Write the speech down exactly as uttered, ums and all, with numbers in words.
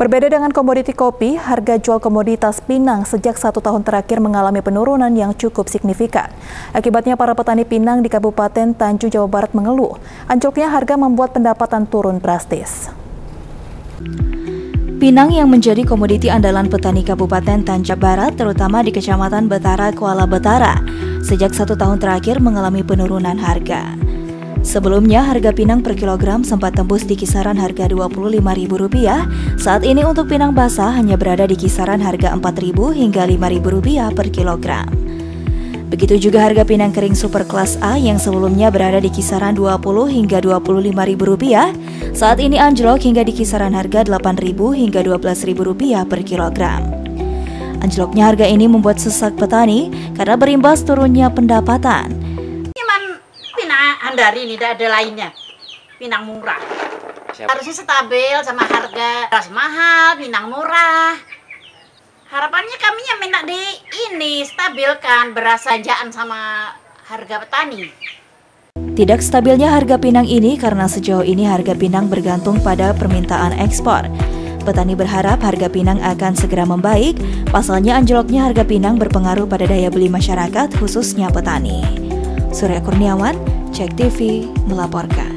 Berbeda dengan komoditi kopi, harga jual komoditas pinang sejak satu tahun terakhir mengalami penurunan yang cukup signifikan. Akibatnya para petani pinang di Kabupaten Tanjung Jawa Barat mengeluh. Anjloknya harga membuat pendapatan turun drastis. Pinang yang menjadi komoditi andalan petani Kabupaten Tanjung Jabung Barat, terutama di Kecamatan Betara, Kuala Betara, sejak satu tahun terakhir mengalami penurunan harga. Sebelumnya, harga pinang per kilogram sempat tembus di kisaran harga dua puluh lima ribu rupiah. Saat ini untuk pinang basah hanya berada di kisaran harga empat ribu rupiah hingga lima ribu rupiah per kilogram. Begitu juga harga pinang kering super kelas A yang sebelumnya berada di kisaran dua puluh ribu rupiah hingga dua puluh lima ribu rupiah. Saat ini anjlok hingga di kisaran harga delapan ribu rupiah hingga dua belas ribu rupiah per kilogram. Anjloknya harga ini membuat sesak petani karena berimbas turunnya pendapatan. Andari ini tidak ada lainnya, pinang murah. Siapa? Harusnya stabil sama harga beras mahal, pinang murah. Harapannya kami yang minta di ini stabilkan beras sajaan sama harga petani. Tidak stabilnya harga pinang ini karena sejauh ini harga pinang bergantung pada permintaan ekspor. Petani berharap harga pinang akan segera membaik, pasalnya anjloknya harga pinang berpengaruh pada daya beli masyarakat khususnya petani. Suria Kurniawan, Cek T V melaporkan.